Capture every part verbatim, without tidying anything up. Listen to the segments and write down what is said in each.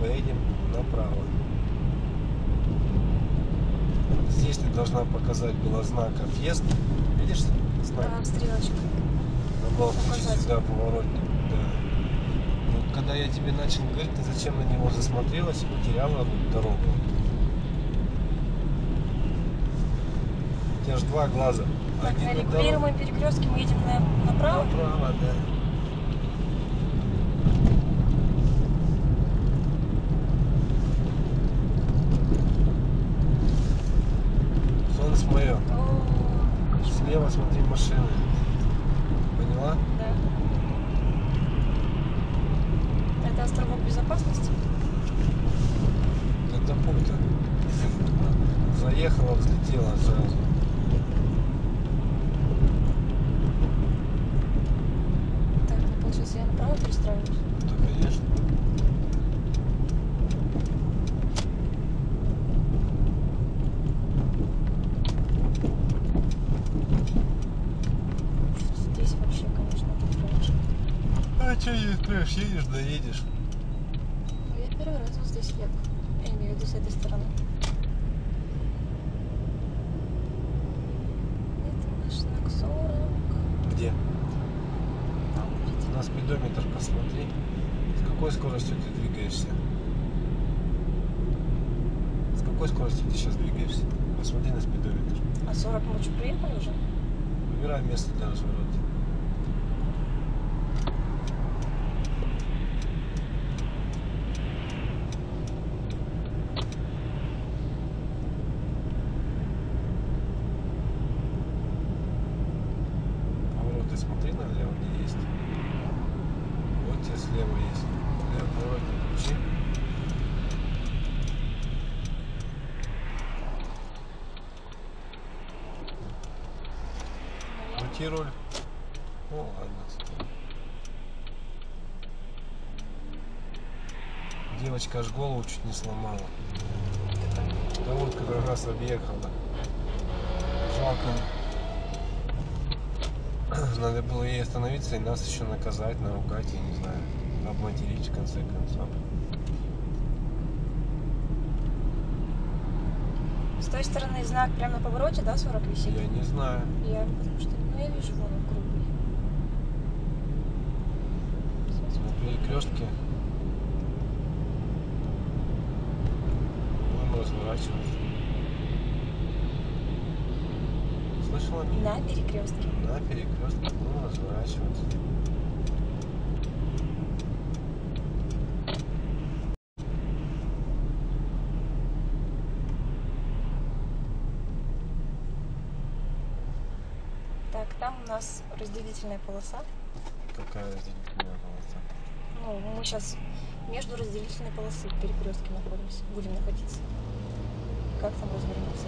мы едем направо. Здесь ты должна показать было знак «Въезд». Видишь знак? Да, стрелочка. Надо было включить сюда поворотник. Да. Вот когда я тебе начал говорить, ты зачем на него засмотрелась и потеряла дорогу? У тебя же два глаза. Так, один на регулируемом перекрестке мы едем на, направо? Направо, да. Мое. О, слева смотри машины. Поняла? Да. Это островок безопасности? Это пункт. Заехала, взлетела сразу. Так, ну, получается, я направо перестраиваюсь? Да, конечно. Че едешь, едешь, да едешь. Ну, я первый раз вот здесь еду. Я имею в виду с этой стороны. Это наш знак сорок. Где? Там, видите. На спидометр посмотри. С какой скоростью ты двигаешься? С какой скоростью ты сейчас двигаешься? Посмотри на спидометр. А сорок мы что, приехали уже? Выбирай место для разворота. Смотри налево, где есть. Вот тебе слева есть. Лево, давай, включи. Крути руль. Ну ладно, стой. Девочка аж голову чуть не сломала. Да вот, который раз объехала. Жалко. Надо было ей остановиться и нас еще наказать, наругать, я не знаю, обматерить в конце концов. С той стороны знак прямо на повороте, да, сорок висит? Я не знаю. Я, потому что, ну, я вижу вон он круглый. На перекрестке. Будем разворачиваться. На перекрестке. На перекрестке будем разворачиваться. Так, там у нас разделительная полоса. Какая разделительная полоса? Ну, мы сейчас между разделительной полосой перекрестки находимся. Будем находиться. Как там развернуться?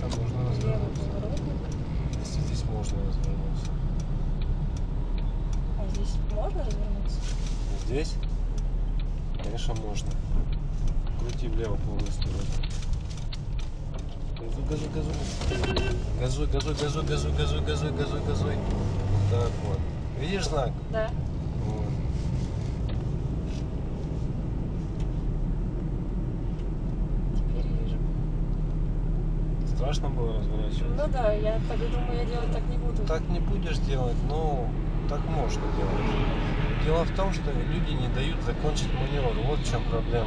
Там можно развернуться. Если здесь можно развернуться. А здесь можно развернуться? Здесь? Конечно, можно. Крути влево полностью. Газу, газу, газу. Газуй, газуй, газуй, газуй, газуй, газуй, газуй, газуй. Вот так вот. Видишь знак? Да. Вот. Страшно было разворачиваться? Ну да, я так думаю, я делать так не буду. Так не будешь делать, но так можно делать. Дело в том, что люди не дают закончить маневр. Вот в чем проблема.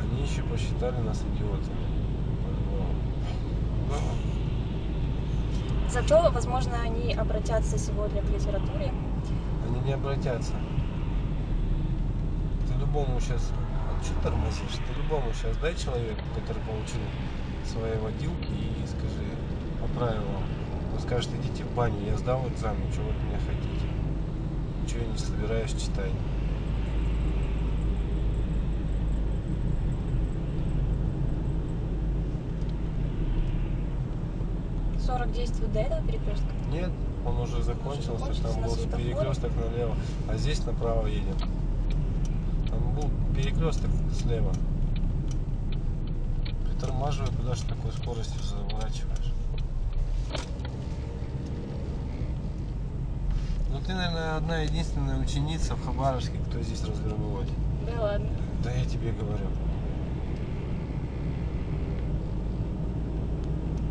Они еще посчитали нас идиотами. Зато, возможно, они обратятся сегодня к литературе. Они не обратятся. Ты любому сейчас... А что тормозишь? Ты любому сейчас дай человеку, который получил свои водилки, и скажи по правилам. Он скажет, идите в баню, я сдал экзамен, чего вы от меня хотите. Ничего я не собираюсь читать. сорок действует до этого перекрестка? Нет, он уже закончился, он уже там был перекресток налево, а здесь направо едем. Там был перекресток слева. притормаживаю, куда же такой скоростью заворачиваешь? Ну ты, наверное, одна единственная ученица в Хабаровске, кто здесь развернулась. Да ладно. Да я тебе говорю.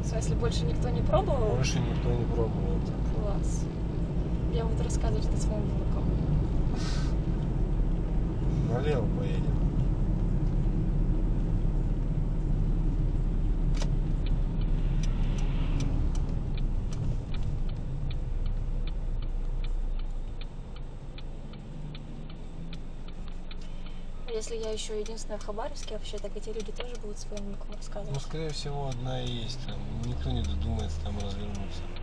В смысле, больше никто не пробовал? Больше никто не пробовал. Класс. Я буду рассказывать, что с моим внуком. Налево поедем. Если я еще единственная в Хабаровске, вообще, так эти люди тоже будут своим внукам рассказывать. Ну, скорее всего, одна и есть. Там никто не додумается там развернуться.